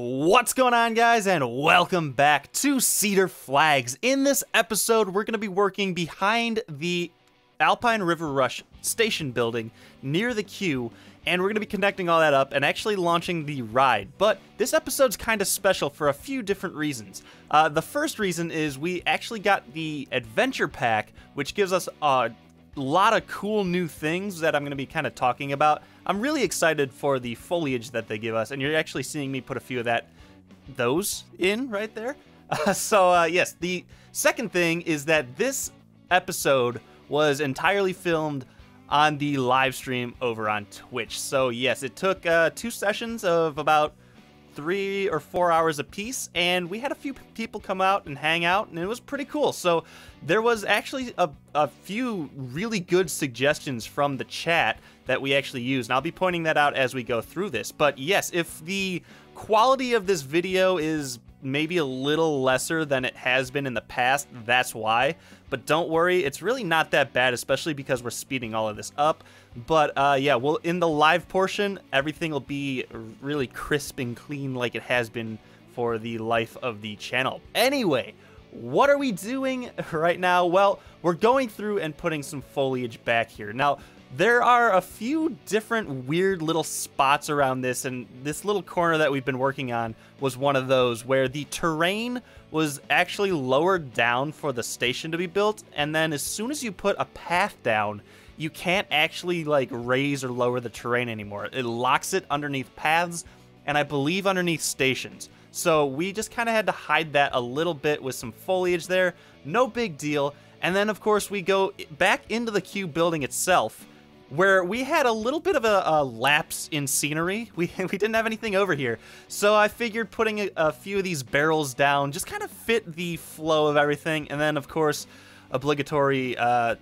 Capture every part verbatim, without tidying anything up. What's going on, guys, and welcome back to Cedar Flags. In this episode, we're going to be working behind the Alpine River Rush station building near the queue, and we're going to be connecting all that up and actually launching the ride. But this episode's kind of special for a few different reasons. Uh, the first reason is we actually got the Adventure Pack, which gives us a lot of cool new things that I'm going to be kind of talking about. I'm really excited for the foliage that they give us, and you're actually seeing me put a few of that, those in right there. Uh, so uh, yes, the second thing is that this episode was entirely filmed on the live stream over on Twitch. So yes, it took uh, two sessions of about three or four hours a piece, and we had a few people come out and hang out, and it was pretty cool. So there was actually a, a few really good suggestions from the chat that we actually used, and I'll be pointing that out as we go through this. But yes, if the quality of this video is maybe a little lesser than it has been in the past, that's why. But don't worry, it's really not that bad, especially because we're speeding all of this up. But uh, yeah, well, in the live portion, everything will be really crisp and clean like it has been for the life of the channel. Anyway, what are we doing right now? Well, we're going through and putting some foliage back here. Now, there are a few different weird little spots around this, and this little corner that we've been working on was one of those where the terrain was actually lowered down for the station to be built, and then as soon as you put a path down, you can't actually like raise or lower the terrain anymore. It locks it underneath paths, and I believe underneath stations. So we just kind of had to hide that a little bit with some foliage there. No big deal. And then of course we go back into the queue building itself, where we had a little bit of a, a lapse in scenery. We, we didn't have anything over here. So I figured putting a, a few of these barrels down just kind of fit the flow of everything. And then, of course, obligatory uh,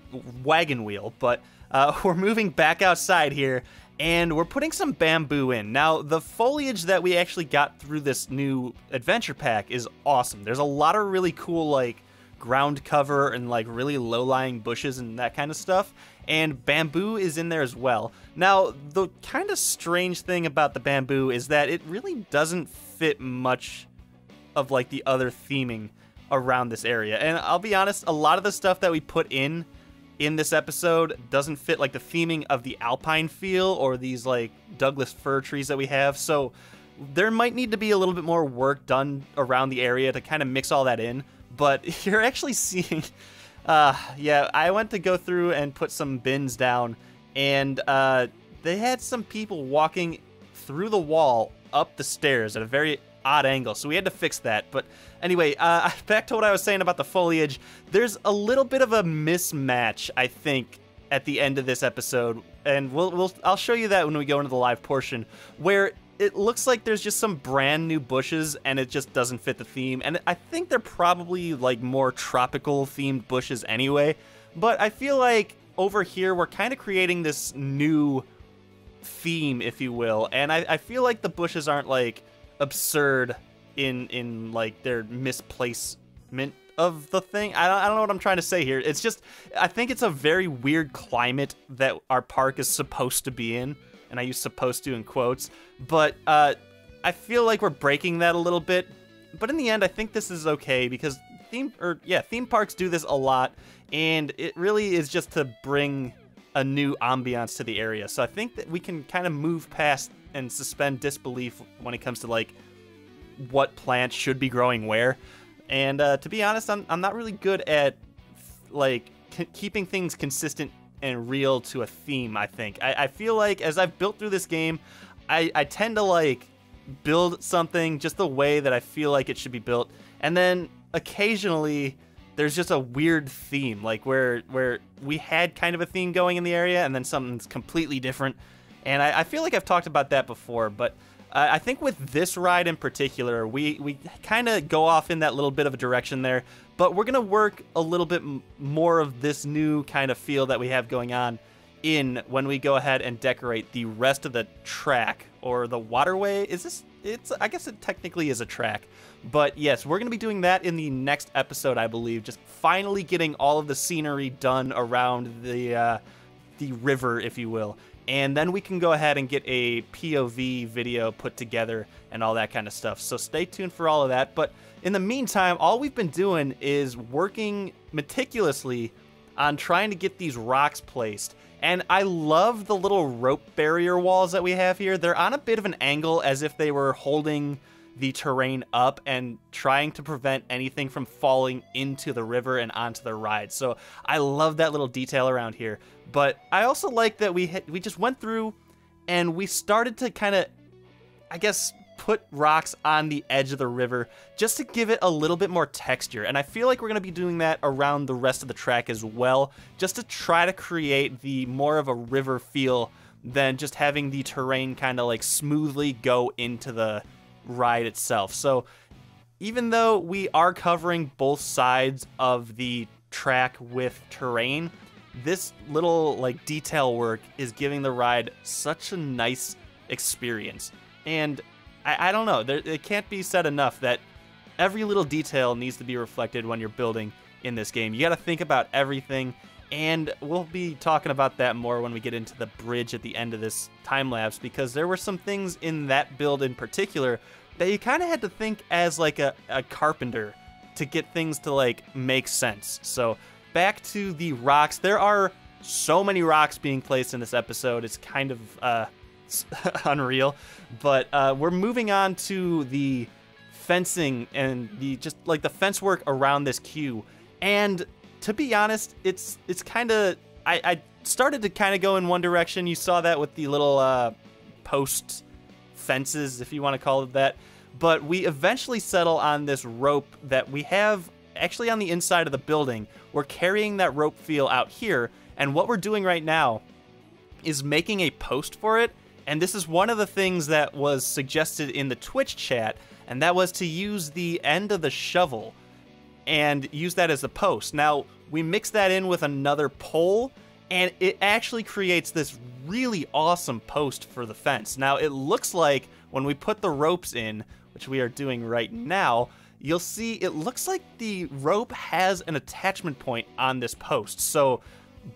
wagon wheel. But uh, we're moving back outside here, and we're putting some bamboo in. Now, the foliage that we actually got through this new adventure pack is awesome. There's a lot of really cool, like, ground cover and like really low-lying bushes and that kind of stuff, and bamboo is in there as well. Now, the kind of strange thing about the bamboo is that it really doesn't fit much of like the other theming around this area, and I'll be honest, a lot of the stuff that we put in in this episode doesn't fit like the theming of the Alpine feel or these like Douglas fir trees that we have, so there might need to be a little bit more work done around the area to kind of mix all that in. But you're actually seeing, uh, yeah, I went to go through and put some bins down, and uh, they had some people walking through the wall up the stairs at a very odd angle, so we had to fix that. But anyway, uh, back to what I was saying about the foliage, there's a little bit of a mismatch, I think, at the end of this episode, and we'll, we'll I'll show you that when we go into the live portion, where it looks like there's just some brand new bushes and it just doesn't fit the theme. And I think they're probably like more tropical themed bushes anyway, but I feel like over here we're kind of creating this new theme, if you will, and I, I feel like the bushes aren't like absurd in in like their misplacement of the thing. I don't, I don't know what I'm trying to say here. It's just, I think it's a very weird climate that our park is supposed to be in. And I use supposed to in quotes, but uh, I feel like we're breaking that a little bit. But in the end, I think this is okay because theme, or yeah, theme parks do this a lot, and it really is just to bring a new ambiance to the area. So I think that we can kind of move past and suspend disbelief when it comes to like what plants should be growing where. And uh, to be honest, I'm, I'm not really good at like keeping things consistent and real to a theme, I think. I, I feel like as I've built through this game, I, I tend to like build something just the way that I feel like it should be built. And then occasionally there's just a weird theme, like where where we had kind of a theme going in the area and then something's completely different. And I, I feel like I've talked about that before, but I, I think with this ride in particular, we, we kind of go off in that little bit of a direction there. But we're going to work a little bit more of this new kind of feel that we have going on in when we go ahead and decorate the rest of the track or the waterway. Is this, it's, I guess it technically is a track. But yes, we're going to be doing that in the next episode, I believe. Just finally getting all of the scenery done around the, uh, the river, if you will. and then we can go ahead and get a P O V video put together and all that kind of stuff. So stay tuned for all of that. But in the meantime, all we've been doing is working meticulously on trying to get these rocks placed. And I love the little rope barrier walls that we have here. They're on a bit of an angle as if they were holding the terrain up and trying to prevent anything from falling into the river and onto the ride. So I love that little detail around here. But I also like that we hit, we just went through and we started to kind of, I guess, put rocks on the edge of the river just to give it a little bit more texture. And I feel like we're going to be doing that around the rest of the track as well, just to try to create the more of a river feel than just having the terrain kind of like smoothly go into the ride itself. So even though we are covering both sides of the track with terrain, this little like detail work is giving the ride such a nice experience. And I, I don't know, there, it can't be said enough that every little detail needs to be reflected when you're building in this game. You got to think about everything, and we'll be talking about that more when we get into the bridge at the end of this time lapse, because there were some things in that build in particular that you kind of had to think as like a, a carpenter to get things to like make sense. So back to the rocks. There are so many rocks being placed in this episode. It's kind of uh, unreal, but uh, we're moving on to the fencing and the just like the fence work around this queue. And to be honest, it's it's kind of, I, I started to kind of go in one direction. You saw that with the little uh, post fences, if you want to call it that. But we eventually settle on this rope that we have actually on the inside of the building. We're carrying that rope feel out here. And what we're doing right now is making a post for it. And this is one of the things that was suggested in the Twitch chat, and that was to use the end of the shovel and use that as a post. Now, we mix that in with another pole, and it actually creates this really awesome post for the fence. Now, it looks like when we put the ropes in, which we are doing right now, you'll see it looks like the rope has an attachment point on this post. So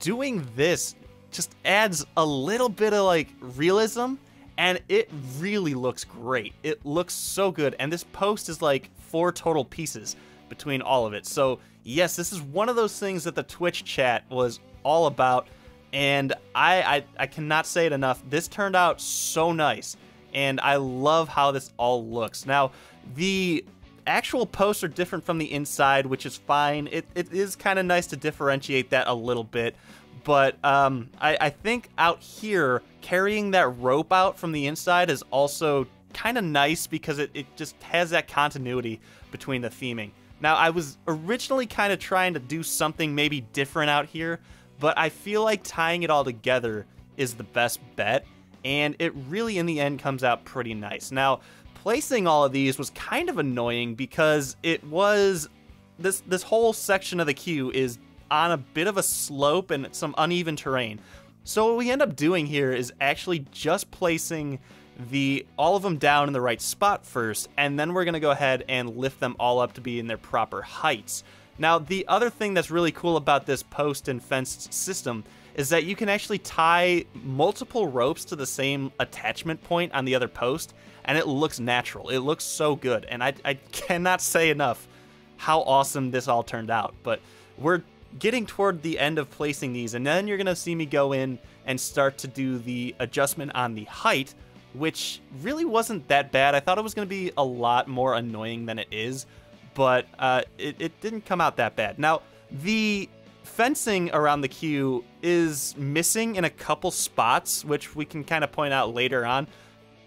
doing this just adds a little bit of like realism, and it really looks great. It looks so good, and this post is like four total pieces between all of it. So yes, this is one of those things that the Twitch chat was all about, and I, I I cannot say it enough. This turned out so nice, and I love how this all looks. Now, the actual posts are different from the inside, which is fine. It, it is kind of nice to differentiate that a little bit, but um, I, I think out here, carrying that rope out from the inside is also kind of nice because it, it just has that continuity between the theming. Now, I was originally kind of trying to do something maybe different out here, but I feel like tying it all together is the best bet, and it really, in the end, comes out pretty nice. Now, placing all of these was kind of annoying because it was... This, this whole section of the queue is on a bit of a slope and some uneven terrain. So what we end up doing here is actually just placing the all of them down in the right spot first, and then we're gonna go ahead and lift them all up to be in their proper heights. Now, the other thing that's really cool about this post and fence system is that you can actually tie multiple ropes to the same attachment point on the other post, and it looks natural. It looks so good, and I, I cannot say enough how awesome this all turned out. But we're getting toward the end of placing these, and then you're gonna see me go in and start to do the adjustment on the height, which really wasn't that bad. I thought it was going to be a lot more annoying than it is, but uh, it, it didn't come out that bad. Now, the fencing around the queue is missing in a couple spots, which we can kind of point out later on.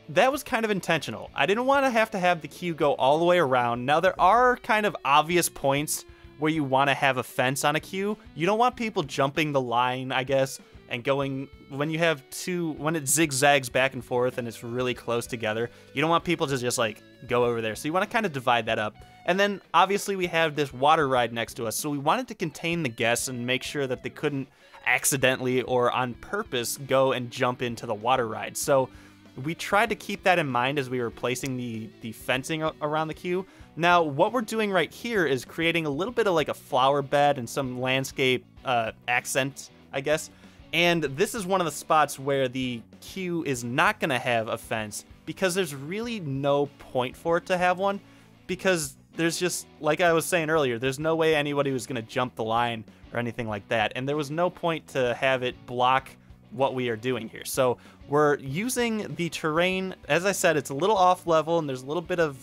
That was kind of intentional. I didn't want to have to have the queue go all the way around. Now, there are kind of obvious points where you want to have a fence on a queue. You don't want people jumping the line, I guess, and going, when you have two, when it zigzags back and forth and it's really close together, you don't want people to just like go over there. So you want to kind of divide that up. And then obviously we have this water ride next to us. So we wanted to contain the guests and make sure that they couldn't accidentally or on purpose go and jump into the water ride. So we tried to keep that in mind as we were placing the, the fencing around the queue. Now, what we're doing right here is creating a little bit of like a flower bed and some landscape uh, accent, I guess. And this is one of the spots where the queue is not going to have a fence because there's really no point for it to have one, because there's just, like I was saying earlier, there's no way anybody was going to jump the line or anything like that. And there was no point to have it block what we are doing here. So we're using the terrain. As I said, it's a little off level and there's a little bit of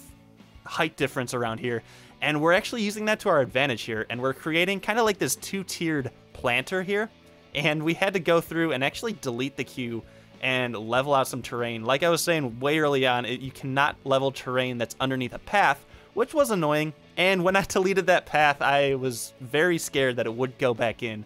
height difference around here. And we're actually using that to our advantage here. And we're creating kind of like this two-tiered planter here. And we had to go through and actually delete the queue and level out some terrain. Like I was saying way early on, it, you cannot level terrain that's underneath a path, which was annoying. And when I deleted that path, I was very scared that it would go back in.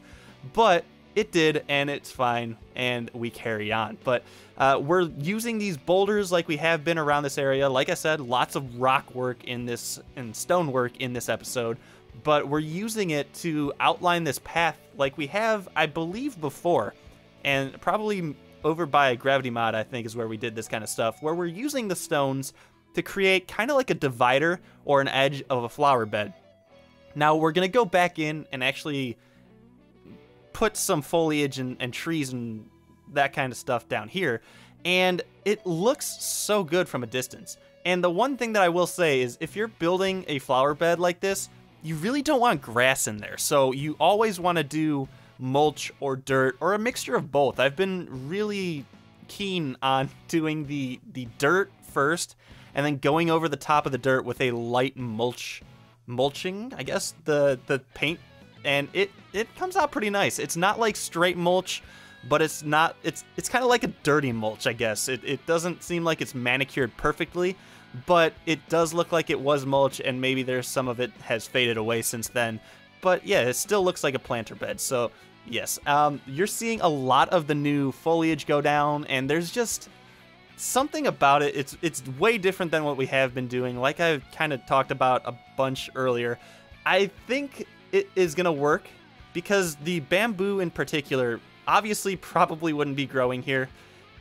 But it did, and it's fine, and we carry on. But uh, we're using these boulders like we have been around this area. Like I said, lots of rock work in this and stone work in this episode. But we're using it to outline this path like we have, I believe, before. And probably over by Gravity Mod, I think, is where we did this kind of stuff, where we're using the stones to create kind of like a divider or an edge of a flower bed. Now, we're going to go back in and actually put some foliage and, and trees and that kind of stuff down here. And it looks so good from a distance. And the one thing that I will say is if you're building a flower bed like this, you really don't want grass in there, so you always want to do mulch or dirt or a mixture of both. I've been really keen on doing the, the dirt first and then going over the top of the dirt with a light mulch, mulching, I guess, the, the paint, and it, it comes out pretty nice. It's not like straight mulch, but it's not, it's, it's kind of like a dirty mulch, I guess. It, it doesn't seem like it's manicured perfectly, but it does look like it was mulch, and maybe there's some of it has faded away since then. But yeah, it still looks like a planter bed. So yes, um, you're seeing a lot of the new foliage go down, and there's just something about it. It's it's way different than what we have been doing. Like I kind of talked about a bunch earlier, I think it is gonna work because the bamboo in particular obviously probably wouldn't be growing here.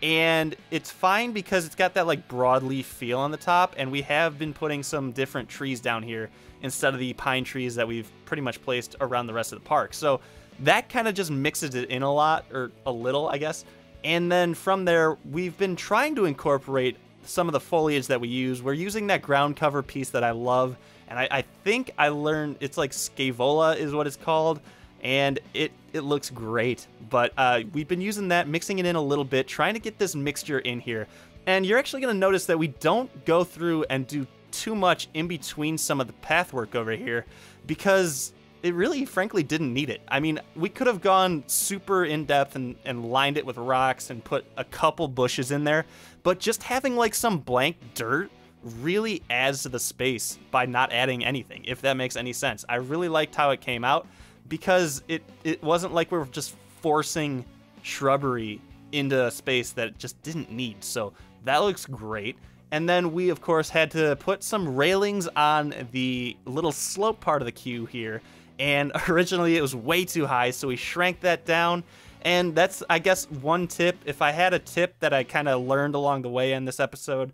And it's fine because it's got that like broadleaf feel on the top, and we have been putting some different trees down here instead of the pine trees that we've pretty much placed around the rest of the park. So that kind of just mixes it in a lot, or a little, I guess. And then from there, we've been trying to incorporate some of the foliage that we use. We're using that ground cover piece that I love, and I, I think I learned it's like Scaevola is what it's called. And it, it looks great, but uh, we've been using that, mixing it in a little bit, trying to get this mixture in here. And you're actually gonna notice that we don't go through and do too much in between some of the path work over here, because it really, frankly, didn't need it. I mean, we could have gone super in-depth and, and lined it with rocks and put a couple bushes in there, but just having like some blank dirt really adds to the space by not adding anything, if that makes any sense. I really liked how it came out, because it, it wasn't like we were just forcing shrubbery into a space that it just didn't need. So that looks great. And then we, of course, had to put some railings on the little slope part of the queue here. And originally it was way too high, so we shrank that down. And that's, I guess, one tip. If I had a tip that I kind of learned along the way in this episode,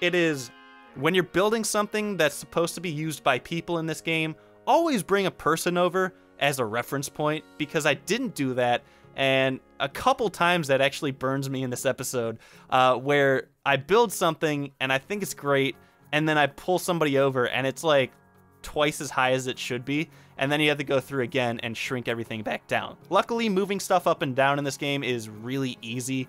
it is when you're building something that's supposed to be used by people in this game, always bring a person over as a reference point, because I didn't do that, and a couple times that actually burns me in this episode, uh, where I build something and I think it's great, and then I pull somebody over and it's like twice as high as it should be, and then you have to go through again and shrink everything back down. Luckily, moving stuff up and down in this game is really easy,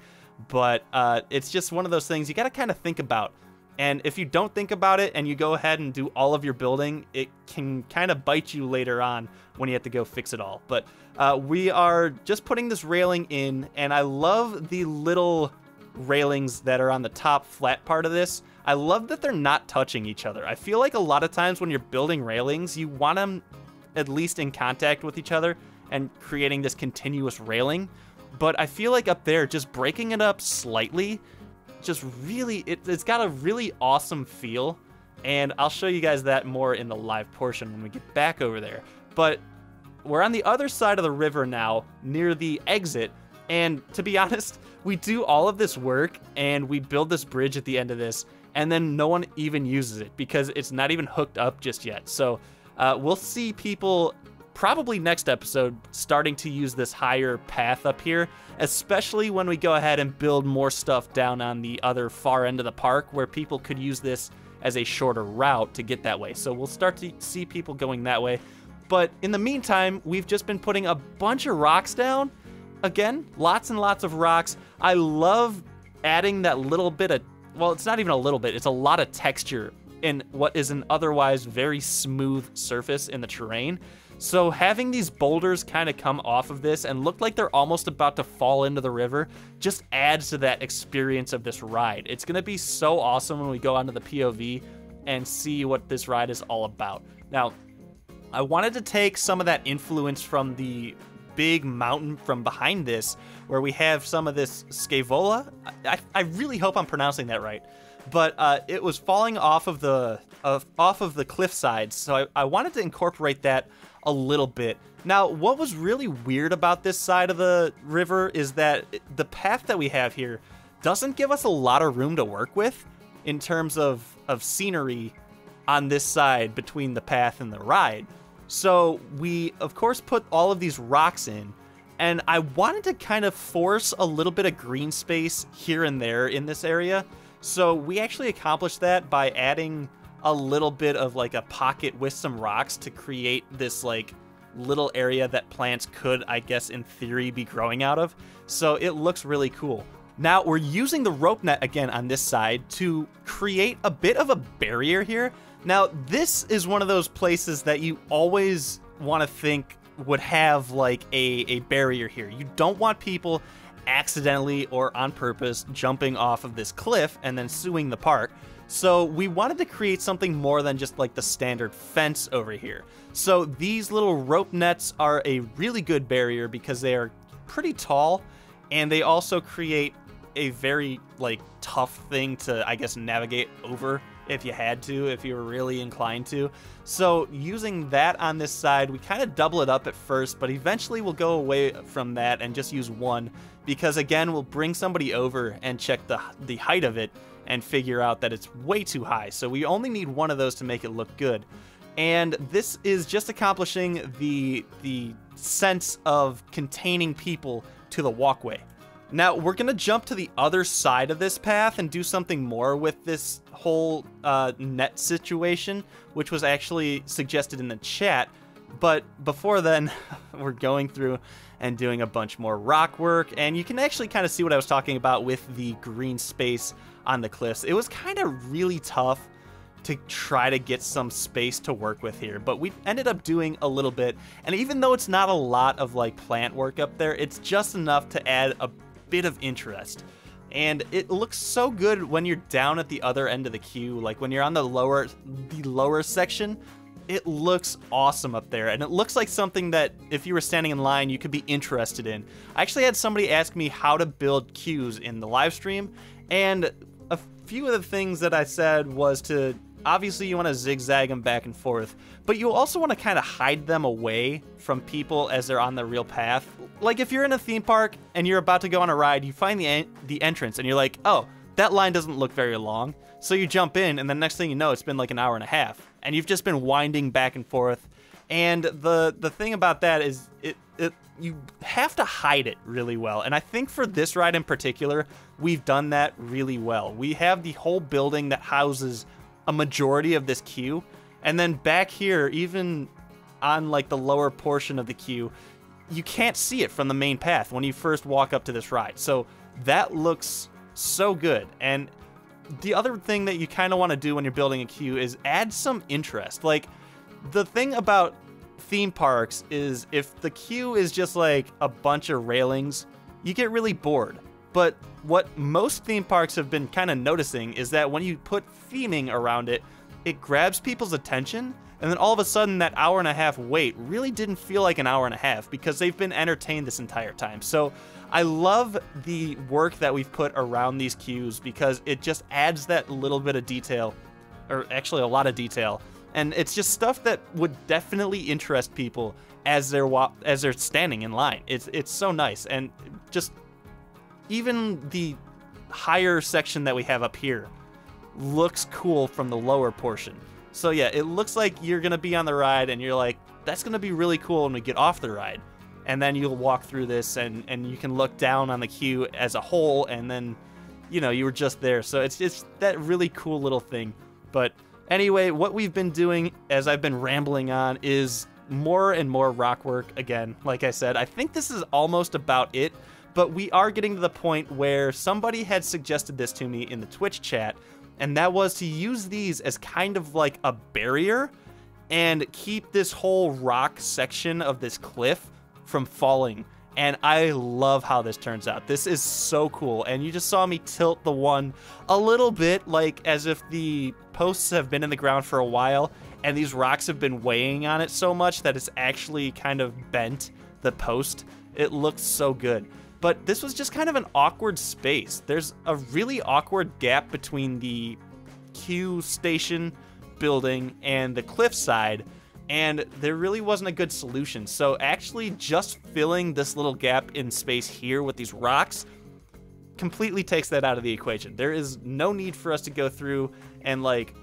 but uh, it's just one of those things you gotta kind of think about. And if you don't think about it and you go ahead and do all of your building, it can kind of bite you later on when you have to go fix it all. But uh, we are just putting this railing in, and I love the little railings that are on the top flat part of this. I love that they're not touching each other. I feel like a lot of times when you're building railings, you want them at least in contact with each other and creating this continuous railing. But I feel like up there, just breaking it up slightly, just really, it, it's got a really awesome feel, and I'll show you guys that more in the live portion when we get back over there. But we're on the other side of the river now, near the exit, and to be honest, we do all of this work, and we build this bridge at the end of this, and then no one even uses it, because it's not even hooked up just yet. So uh, we'll see people probably next episode, starting to use this higher path up here, especially when we go ahead and build more stuff down on the other far end of the park where people could use this as a shorter route to get that way. So we'll start to see people going that way. But in the meantime, we've just been putting a bunch of rocks down. Again, lots and lots of rocks. I love adding that little bit of, well, it's not even a little bit, it's a lot of texture in what is an otherwise very smooth surface in the terrain. So having these boulders kind of come off of this and look like they're almost about to fall into the river just adds to that experience of this ride. It's gonna be so awesome when we go onto the P O V and see what this ride is all about. Now, I wanted to take some of that influence from the big mountain from behind this, where we have some of this Scaevola. I, I really hope I'm pronouncing that right, but uh, it was falling off of the uh, off of the cliff sides, so I, I wanted to incorporate that a little bit. Now, what was really weird about this side of the river is that the path that we have here doesn't give us a lot of room to work with in terms of, of scenery on this side between the path and the ride. So we, of course, put all of these rocks in, and I wanted to kind of force a little bit of green space here and there in this area. So we actually accomplished that by adding a little bit of like a pocket with some rocks to create this like little area that plants could, I guess, in theory be growing out of. So it looks really cool. Now we're using the rope net again on this side to create a bit of a barrier here. Now this is one of those places that you always want to think would have like a, a barrier here. You don't want people accidentally or on purpose jumping off of this cliff and then suing the park. So we wanted to create something more than just like the standard fence over here. So these little rope nets are a really good barrier because they are pretty tall and they also create a very like tough thing to, I guess, navigate over if you had to, if you were really inclined to. So using that on this side, we kind of double it up at first, but eventually we'll go away from that and just use one because again, we'll bring somebody over and check the, the height of it and figure out that it's way too high. So we only need one of those to make it look good. And this is just accomplishing the, the sense of containing people to the walkway. Now we're gonna jump to the other side of this path and do something more with this whole uh, net situation, which was actually suggested in the chat. But before then, we're going through and doing a bunch more rock work, and you can actually kind of see what I was talking about with the green space on the cliffs. It was kind of really tough to try to get some space to work with here, but we ended up doing a little bit, and even though it's not a lot of like plant work up there, it's just enough to add a bit of interest. And it looks so good when you're down at the other end of the queue, like when you're on the lower the lower section, it looks awesome up there, and it looks like something that if you were standing in line, you could be interested in. I actually had somebody ask me how to build queues in the live stream, and a few of the things that I said was to, obviously you want to zigzag them back and forth, but you also want to kind of hide them away from people as they're on the real path. Like if you're in a theme park and you're about to go on a ride, you find the en the entrance and you're like, oh, that line doesn't look very long. So you jump in and the next thing you know, it's been like an hour and a half and you've just been winding back and forth. And the the thing about that is it, it you have to hide it really well. And I think for this ride in particular, we've done that really well. We have the whole building that houses a majority of this queue. And then back here, even on like the lower portion of the queue, you can't see it from the main path when you first walk up to this ride. So that looks so good. And the other thing that you kind of want to do when you're building a queue is add some interest. Like the thing about theme parks is if the queue is just like a bunch of railings, you get really bored. But what most theme parks have been kind of noticing is that when you put theming around it, it grabs people's attention, and then all of a sudden that hour and a half wait really didn't feel like an hour and a half because they've been entertained this entire time. So I love the work that we've put around these queues because it just adds that little bit of detail, or actually a lot of detail, and it's just stuff that would definitely interest people as they're wa as they're standing in line. It's it's so nice, and just even the higher section that we have up here looks cool from the lower portion. So yeah, it looks like you're gonna be on the ride and you're like, that's gonna be really cool when we get off the ride. And then you'll walk through this and, and you can look down on the queue as a whole, and then, you know, you were just there. So it's just that really cool little thing. But anyway, what we've been doing, as I've been rambling on, is more and more rock work again. Like I said, I think this is almost about it, but we are getting to the point where somebody had suggested this to me in the Twitch chat, and that was to use these as kind of like a barrier and keep this whole rock section of this cliff from falling. And I love how this turns out. This is so cool. And you just saw me tilt the one a little bit, like as if the posts have been in the ground for a while and these rocks have been weighing on it so much that it's actually kind of bent the post. It looks so good. But this was just kind of an awkward space. There's a really awkward gap between the queue station building and the cliffside, and there really wasn't a good solution. So actually just filling this little gap in space here with these rocks completely takes that out of the equation. There is no need for us to go through and like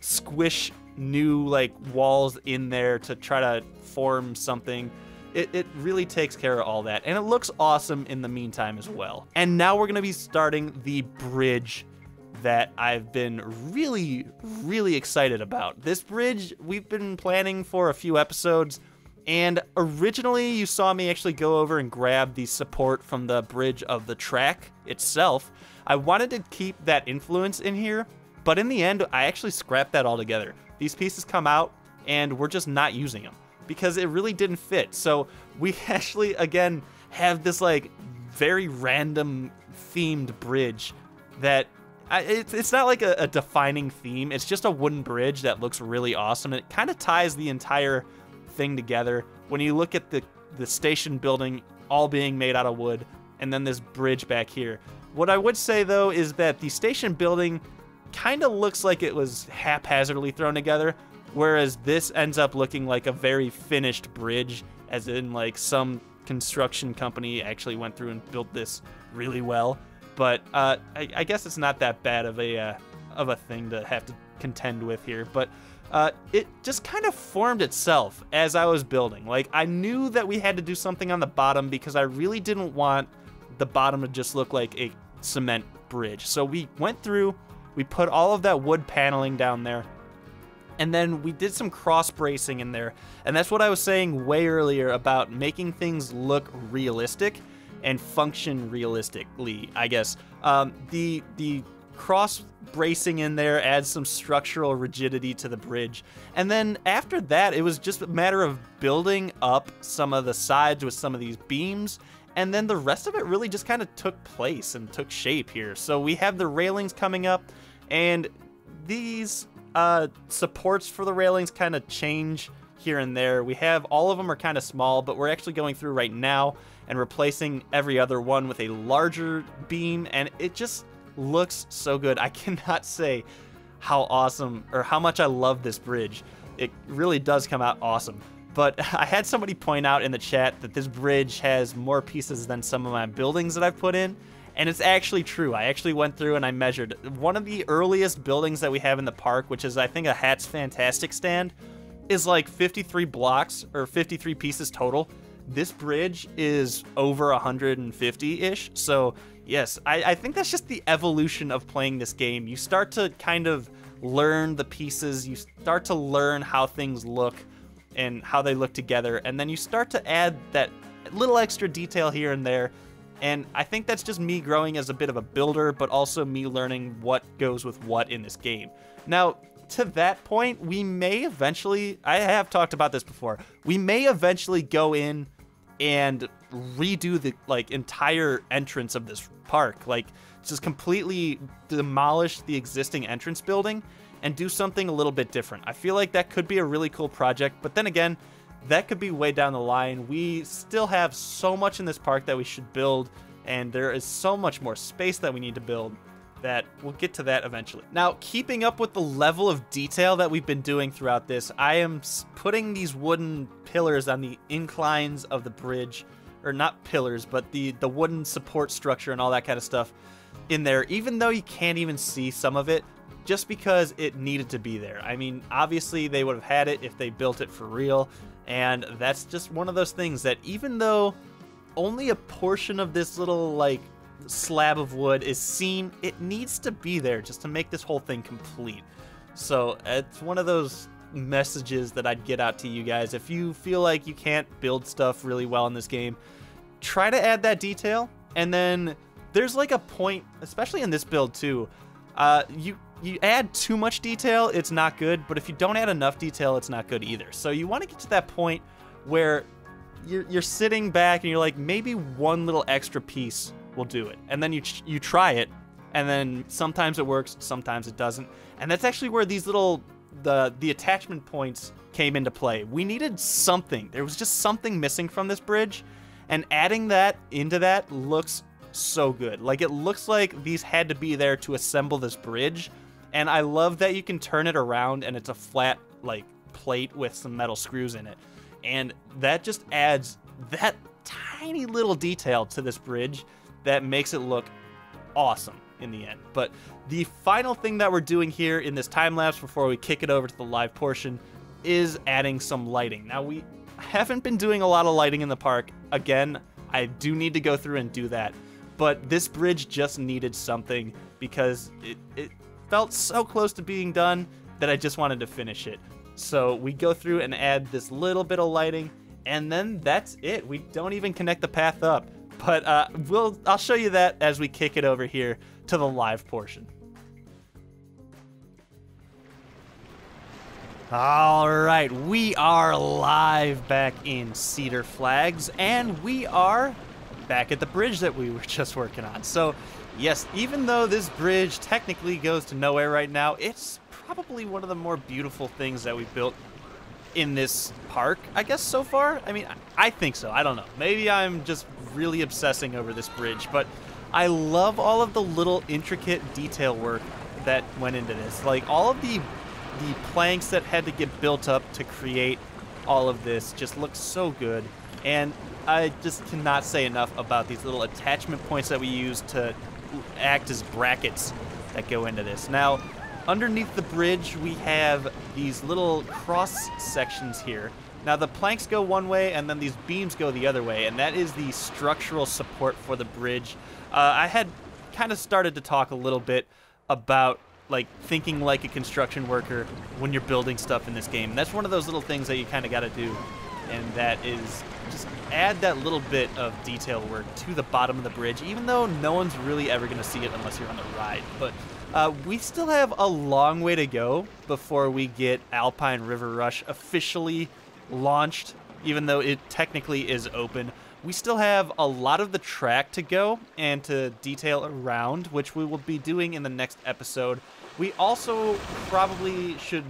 squish new like walls in there to try to form something. It, it really takes care of all that. And it looks awesome in the meantime as well. And now we're gonna be starting the bridge that I've been really, really excited about. This bridge we've been planning for a few episodes, and originally you saw me actually go over and grab the support from the bridge of the track itself. I wanted to keep that influence in here, but in the end, I actually scrapped that all together. These pieces come out and we're just not using them because it really didn't fit. So we actually, again, have this like very random themed bridge that I, it's, it's not like a, a defining theme. It's just a wooden bridge that looks really awesome. And it kind of ties the entire thing together. When you look at the, the station building all being made out of wood, and then this bridge back here. What I would say, though, is that the station building kind of looks like it was haphazardly thrown together, whereas this ends up looking like a very finished bridge, as in like some construction company actually went through and built this really well. But uh, I, I guess it's not that bad of a uh, of a thing to have to contend with here. But uh, it just kind of formed itself as I was building. Like, I knew that we had to do something on the bottom because I really didn't want the bottom to just look like a cement bridge. So we went through, we put all of that wood paneling down there, and then we did some cross bracing in there. And that's what I was saying way earlier about making things look realistic and function realistically, I guess. Um, the the cross bracing in there adds some structural rigidity to the bridge. And then after that, it was just a matter of building up some of the sides with some of these beams, and then the rest of it really just kind of took place and took shape here. So we have the railings coming up, and these uh, supports for the railings kind of change here and there. We have, all of them are kind of small, but we're actually going through right now and replacing every other one with a larger beam, and it just looks so good. I cannot say how awesome or how much I love this bridge. It really does come out awesome. But I had somebody point out in the chat that this bridge has more pieces than some of my buildings that I've put in, and it's actually true. I actually went through and I measured one of the earliest buildings that we have in the park, which is, I think, a Hats Fantastic stand, is like fifty-three blocks or fifty-three pieces total. This bridge is over one hundred fifty-ish, so yes, I, I think that's just the evolution of playing this game. You start to kind of learn the pieces, you start to learn how things look and how they look together, and then you start to add that little extra detail here and there, and I think that's just me growing as a bit of a builder, but also me learning what goes with what in this game. Now, to that point, we may eventually, I have talked about this before, we may eventually go in and redo the like entire entrance of this park, like just completely demolish the existing entrance building and do something a little bit different. I feel like that could be a really cool project, but then again, that could be way down the line. We still have so much in this park that we should build, and there is so much more space that we need to build that we'll get to that eventually. Now, keeping up with the level of detail that we've been doing throughout this, I am putting these wooden pillars on the inclines of the bridge, or not pillars, but the, the wooden support structure and all that kind of stuff in there, even though you can't even see some of it, just because it needed to be there. I mean, obviously they would have had it if they built it for real, and that's just one of those things that even though only a portion of this little, like, slab of wood is seen, it needs to be there just to make this whole thing complete. So it's one of those messages that I'd get out to you guys. If you feel like you can't build stuff really well in this game, try to add that detail. And then there's like a point, especially in this build too, uh, you you add too much detail, it's not good, but if you don't add enough detail, it's not good either. So you want to get to that point where you're, you're sitting back and you're like, maybe one little extra piece will do it. And then you, you try it, and then sometimes it works, sometimes it doesn't. And that's actually where these little, the, the attachment points came into play. We needed something. There was just something missing from this bridge, and adding that into that looks so good. Like, it looks like these had to be there to assemble this bridge, and I love that you can turn it around and it's a flat, like, plate with some metal screws in it. And that just adds that tiny little detail to this bridge that makes it look awesome in the end. But the final thing that we're doing here in this time lapse before we kick it over to the live portion is adding some lighting. Now, we haven't been doing a lot of lighting in the park. Again, I do need to go through and do that, but this bridge just needed something because it, it felt so close to being done that I just wanted to finish it. So we go through and add this little bit of lighting, and then that's it. We don't even connect the path up, but uh, we'll I'll show you that as we kick it over here to the live portion. All right, we are live back in Cedar Flags, and we are back at the bridge that we were just working on. So yes, even though this bridge technically goes to nowhere right now, it's probably one of the more beautiful things that we've built in this park, I guess, so far. I mean, I think so. I don't know. Maybe I'm just really obsessing over this bridge, but I love all of the little intricate detail work that went into this. Like, all of the The planks that had to get built up to create all of this just looks so good. And I just cannot say enough about these little attachment points that we use to act as brackets that go into this. Now, underneath the bridge, we have these little cross sections here. Now, the planks go one way, and then these beams go the other way, and that is the structural support for the bridge. Uh, I had kind of started to talk a little bit about, like, thinking like a construction worker when you're building stuff in this game. That's one of those little things that you kind of got to do, and that is just add that little bit of detail work to the bottom of the bridge, even though no one's really ever going to see it unless you're on the ride. But uh, we still have a long way to go before we get Alpine River Rush officially launched, even though it technically is open. We still have a lot of the track to go and to detail around, which we will be doing in the next episode. We also probably should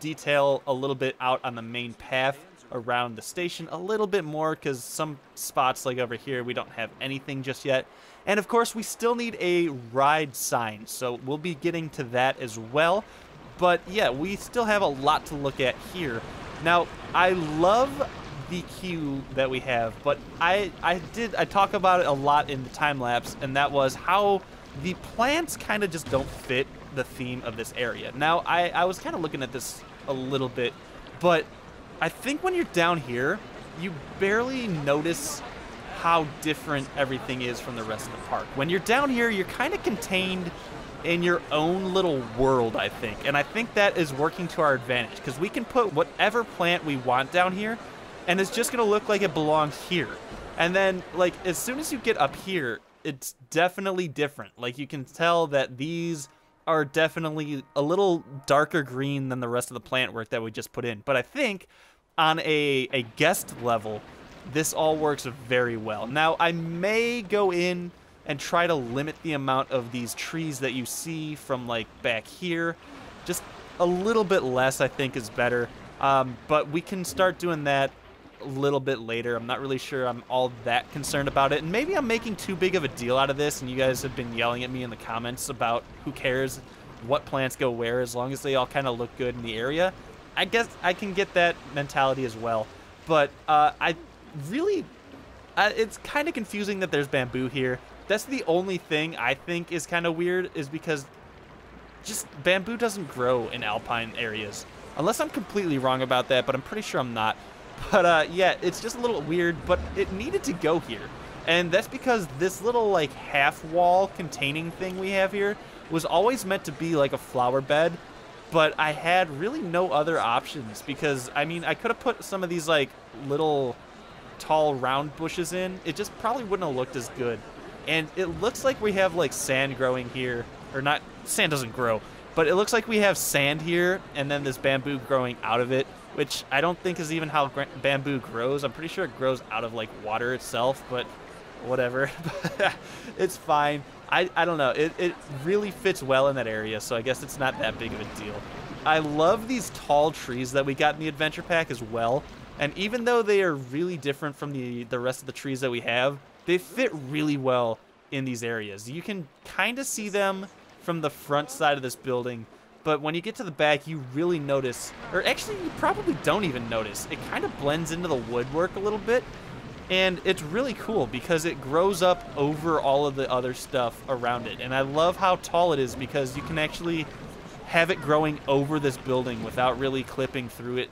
detail a little bit out on the main path around the station a little bit more, because some spots, like over here, we don't have anything just yet. And of course, we still need a ride sign, so we'll be getting to that as well. But yeah, we still have a lot to look at here. Now, I love the queue that we have, but I I did I talk about it a lot in the time lapse, and that was how the plants kind of just don't fit the theme of this area. Now, I, I was kind of looking at this a little bit, but I think when you're down here, you barely notice how different everything is from the rest of the park. When you're down here, you're kind of contained in your own little world, I think, and I think that is working to our advantage, because we can put whatever plant we want down here, and it's just gonna look like it belongs here. And then, like, as soon as you get up here, it's definitely different. Like, you can tell that these are definitely a little darker green than the rest of the plant work that we just put in. But I think on a, a guest level, this all works very well. Now, I may go in and try to limit the amount of these trees that you see from, like, back here. Just a little bit less, I think, is better. Um, but we can start doing that a little bit later. I'm not really sure I'm all that concerned about it, and maybe I'm making too big of a deal out of this, and you guys have been yelling at me in the comments about who cares what plants go where as long as they all kind of look good in the area. I guess I can get that mentality as well, but uh, I really I, it's kind of confusing that there's bamboo here. That's the only thing I think is kind of weird, is because just bamboo doesn't grow in alpine areas. Unless I'm completely wrong about that, but I'm pretty sure I'm not. But uh, yeah, it's just a little weird, but it needed to go here. And that's because this little like half wall containing thing we have here was always meant to be like a flower bed, but I had really no other options because, I mean, I could have put some of these like little tall round bushes in. It just probably wouldn't have looked as good. And it looks like we have like sand growing here, or not, sand doesn't grow, but it looks like we have sand here and then this bamboo growing out of it, which I don't think is even how bamboo grows. I'm pretty sure it grows out of like water itself, but whatever. It's fine. I, I don't know, it, it really fits well in that area, so I guess it's not that big of a deal. I love these tall trees that we got in the Adventure Pack as well, and even though they are really different from the, the rest of the trees that we have, they fit really well in these areas. You can kind of see them from the front side of this building, but when you get to the back, you really notice, or actually you probably don't even notice, it kind of blends into the woodwork a little bit. And it's really cool because it grows up over all of the other stuff around it. And I love how tall it is because you can actually have it growing over this building without really clipping through it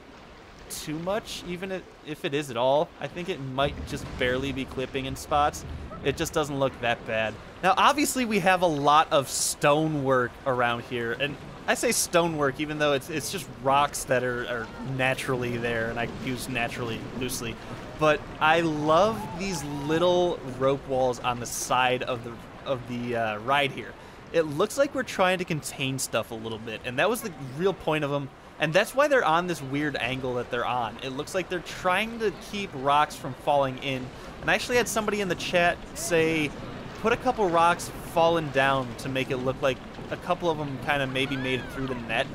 too much, even if it is at all. I think it might just barely be clipping in spots. It just doesn't look that bad. Now, obviously, we have a lot of stonework around here. And I say stonework even though it's, it's just rocks that are, are naturally there, and I use naturally loosely. But I love these little rope walls on the side of the of the uh, ride here. It looks like we're trying to contain stuff a little bit, and that was the real point of them. And that's why they're on this weird angle that they're on. It looks like they're trying to keep rocks from falling in. And I actually had somebody in the chat say, put a couple rocks falling down to make it look like a couple of them kind of maybe made it through the net.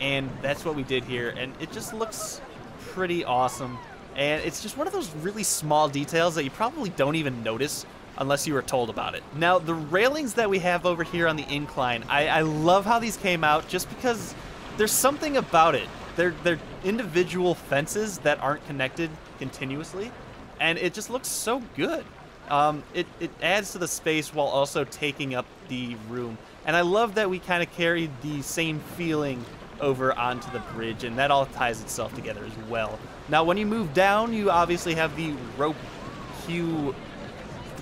And that's what we did here. And it just looks pretty awesome. And it's just one of those really small details that you probably don't even notice unless you were told about it. Now, the railings that we have over here on the incline, I, I love how these came out just because there's something about it. They're, they're individual fences that aren't connected continuously, and it just looks so good. Um, it, it adds to the space while also taking up the room. And I love that we kind of carried the same feeling over onto the bridge, and that all ties itself together as well. Now, when you move down, you obviously have the rope queue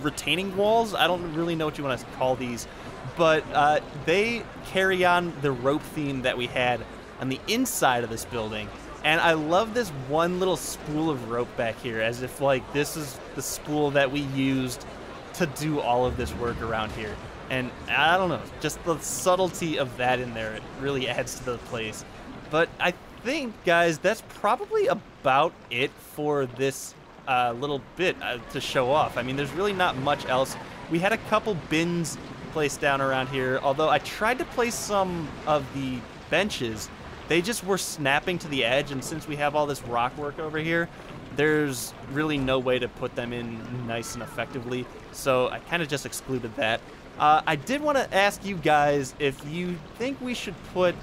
retaining walls. I don't really know what you want to call these, but uh, they carry on the rope theme that we had on the inside of this building. And I love this one little spool of rope back here, as if like this is the spool that we used to do all of this work around here. And I don't know, just the subtlety of that in there, it really adds to the place. But I think, guys, that's probably about it for this uh, little bit uh, to show off. I mean, there's really not much else. We had a couple bins placed down around here, although I tried to place some of the benches. They just were snapping to the edge, and since we have all this rock work over here, there's really no way to put them in nice and effectively, so I kind of just excluded that. Uh, I did want to ask you guys if you think we should put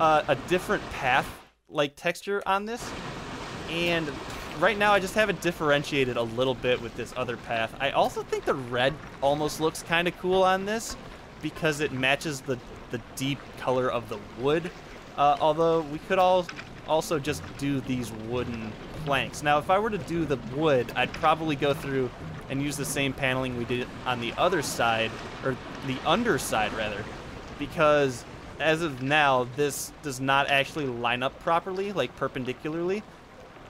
uh, a different path, like texture, on this. And right now I just have it differentiated a little bit with this other path. I also think the red almost looks kind of cool on this because it matches the, the deep color of the wood. Uh, although we could all also just do these wooden planks. Now, if I were to do the wood, I'd probably go through and use the same paneling we did on the other side, or the underside rather, because as of now, this does not actually line up properly, like perpendicularly,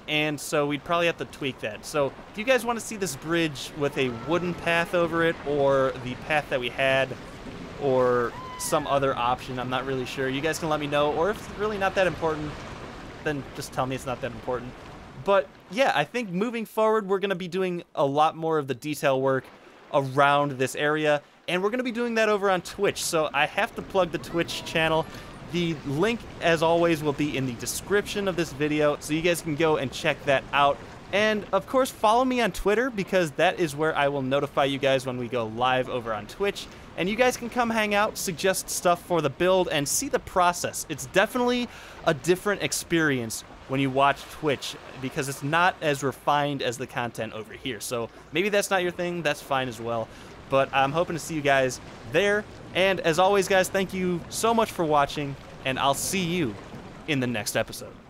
and so we'd probably have to tweak that. So if you guys want to see this bridge with a wooden path over it, or the path that we had, or some other option, I'm not really sure, you guys can let me know, or if it's really not that important, then just tell me it's not that important. But yeah, I think moving forward, we're going to be doing a lot more of the detail work around this area. And we're going to be doing that over on Twitch. So I have to plug the Twitch channel. The link, as always, will be in the description of this video. So you guys can go and check that out. And of course, follow me on Twitter because that is where I will notify you guys when we go live over on Twitch. And you guys can come hang out, suggest stuff for the build, and see the process. It's definitely a different experience when you watch Twitch because it's not as refined as the content over here. So maybe that's not your thing, that's fine as well. But I'm hoping to see you guys there. And as always, guys, thank you so much for watching, and I'll see you in the next episode.